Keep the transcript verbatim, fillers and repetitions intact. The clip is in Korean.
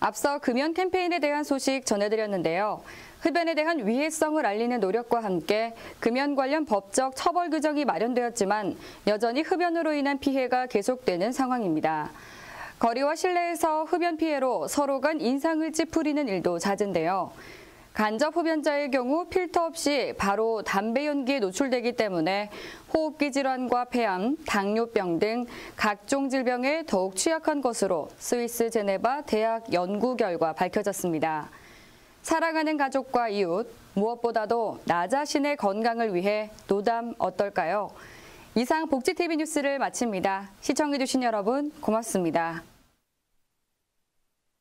앞서 금연 캠페인에 대한 소식 전해드렸는데요. 흡연에 대한 위해성을 알리는 노력과 함께 금연 관련 법적 처벌 규정이 마련되었지만 여전히 흡연으로 인한 피해가 계속되는 상황입니다. 거리와 실내에서 흡연 피해로 서로 간 인상을 찌푸리는 일도 잦은데요. 간접 흡연자의 경우 필터 없이 바로 담배 연기에 노출되기 때문에 호흡기 질환과 폐암, 당뇨병 등 각종 질병에 더욱 취약한 것으로 스위스 제네바 대학 연구 결과 밝혀졌습니다. 사랑하는 가족과 이웃, 무엇보다도 나 자신의 건강을 위해 노담 어떨까요? 이상 복지티비 뉴스를 마칩니다. 시청해주신 여러분 고맙습니다.